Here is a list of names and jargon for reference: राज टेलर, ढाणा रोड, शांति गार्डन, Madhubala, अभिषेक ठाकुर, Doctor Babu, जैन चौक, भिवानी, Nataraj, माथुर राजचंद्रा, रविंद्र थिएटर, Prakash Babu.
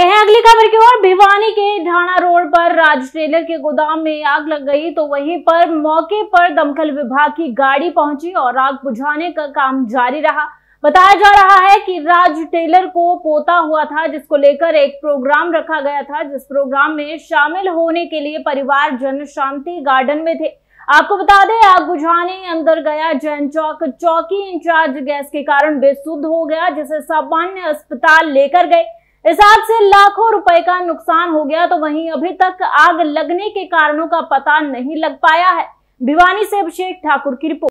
बढ़ते हैं अगली खबर की ओर। भिवानी के ढाणा रोड पर राज टेलर के गोदाम में आग लग गई तो वहीं पर मौके पर दमकल विभाग की गाड़ी पहुंची और आग बुझाने का काम जारी रहा। बताया जा रहा है कि राज टेलर को पोता हुआ था, जिसको लेकर एक प्रोग्राम रखा गया था, जिस प्रोग्राम में शामिल होने के लिए परिवारजन शांति गार्डन में थे। आपको बता दें, आग बुझाने अंदर गया जैन चौक चौकी इंचार्ज गैस के कारण बेसुध हो गया, जिसे सामान्य अस्पताल लेकर गए। इस आग से लाखों रुपए का नुकसान हो गया। तो वहीं अभी तक आग लगने के कारणों का पता नहीं लग पाया है। भिवानी से अभिषेक ठाकुर की रिपोर्ट।